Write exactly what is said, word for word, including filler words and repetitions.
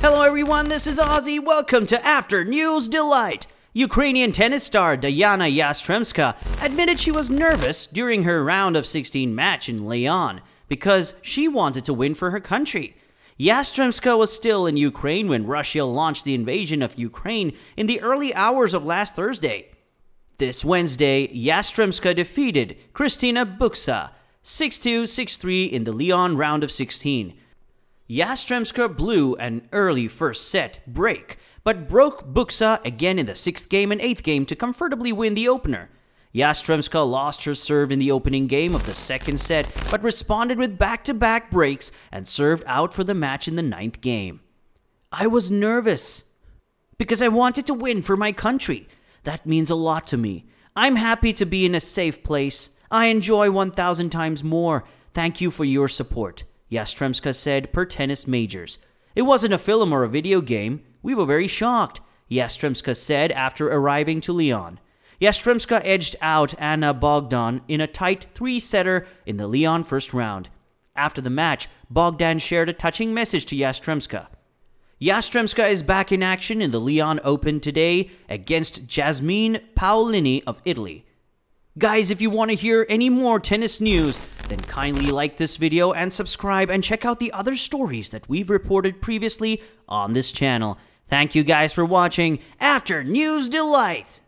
Hello everyone, this is Ozzy. Welcome to After News Delight. Ukrainian tennis star Dayana Yastremska admitted she was nervous during her round of sixteen match in Lyon because she wanted to win for her country. Yastremska was still in Ukraine when Russia launched the invasion of Ukraine in the early hours of last Thursday. This Wednesday, Yastremska defeated Cristina Bucsa six two, six three in the Lyon round of sixteen. Yastremska blew an early first set break, but broke Bucsa again in the sixth game and eighth game to comfortably win the opener. Yastremska lost her serve in the opening game of the second set, but responded with back-to-back breaks and served out for the match in the ninth game. I was nervous because I wanted to win for my country. That means a lot to me. I'm happy to be in a safe place. I enjoy one thousand times more. Thank you for your support, Yastremska said per Tennis Majors. It wasn't a film or a video game. We were very shocked, Yastremska said after arriving to Lyon. Yastremska edged out Ana Bogdan in a tight three-setter in the Lyon first round. After the match, Bogdan shared a touching message to Yastremska. Yastremska is back in action in the Lyon Open today against Jasmine Paolini of Italy. Guys, if you want to hear any more tennis news, then kindly like this video and subscribe and check out the other stories that we've reported previously on this channel. Thank you guys for watching After News Delight!